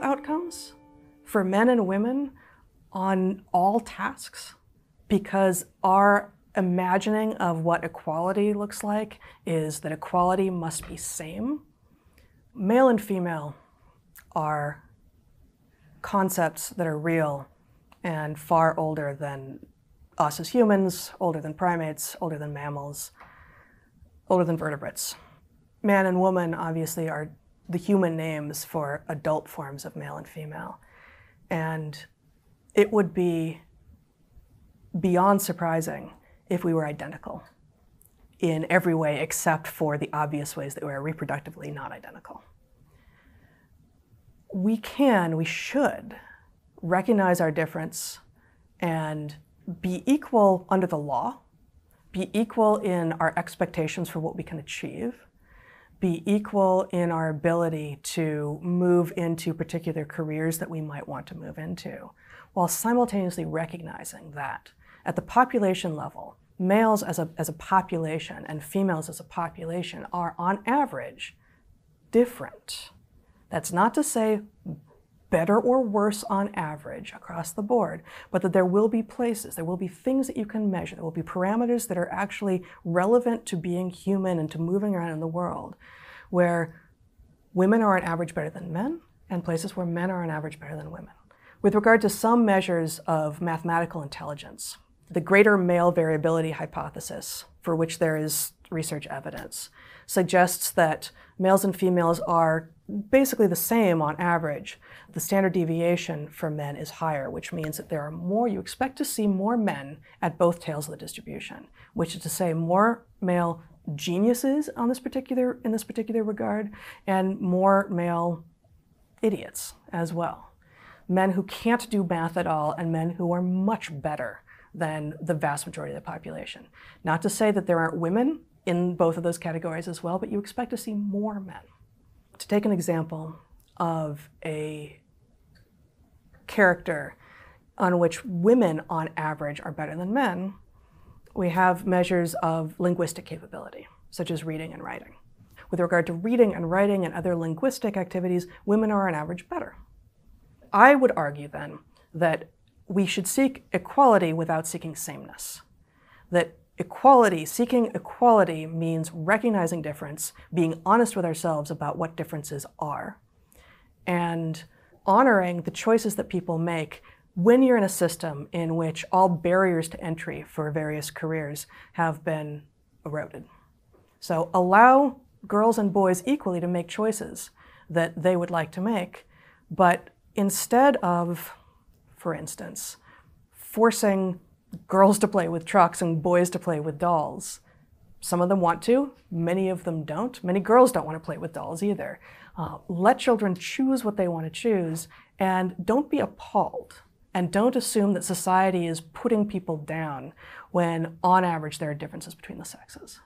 equal outcomes for men and women on all tasks, because our imagining of what equality looks like is that equality must be same. Male and female are concepts that are real and far older than us as humans, older than primates, older than mammals, older than vertebrates. Man and woman obviously are the human names for adult forms of male and female. And it would be beyond surprising if we were identical in every way except for the obvious ways that we are reproductively not identical. We should recognize our difference and be equal under the law, be equal in our expectations for what we can achieve, be equal in our ability to move into particular careers that we might want to move into, while simultaneously recognizing that at the population level, males as a population and females as a population are on average different. That's not to say better or worse on average across the board, but that there will be places, there will be things that you can measure, there will be parameters that are actually relevant to being human and to moving around in the world, where women are on average better than men, and places where men are on average better than women. With regard to some measures of mathematical intelligence, the greater male variability hypothesis, for which there is research evidence, suggests that males and females are basically the same on average. The standard deviation for men is higher, which means that there are more, you expect to see more men at both tails of the distribution, which is to say more male geniuses in this particular regard, and more male idiots as well. Men who can't do math at all, and men who are much better than the vast majority of the population. Not to say that there aren't women in both of those categories as well, but you expect to see more men. To take an example of a character on which women on average are better than men, we have measures of linguistic capability, such as reading and writing. With regard to reading and writing and other linguistic activities, women are on average better. I would argue then that we should seek equality without seeking sameness. That seeking equality means recognizing difference, being honest with ourselves about what differences are, and honoring the choices that people make when you're in a system in which all barriers to entry for various careers have been eroded. So allow girls and boys equally to make choices that they would like to make, but instead of, for instance, forcing girls to play with trucks and boys to play with dolls. Some of them want to, many of them don't. Many girls don't want to play with dolls either. Let children choose what they want to choose, and don't be appalled. And don't assume that society is putting people down when, on average, there are differences between the sexes.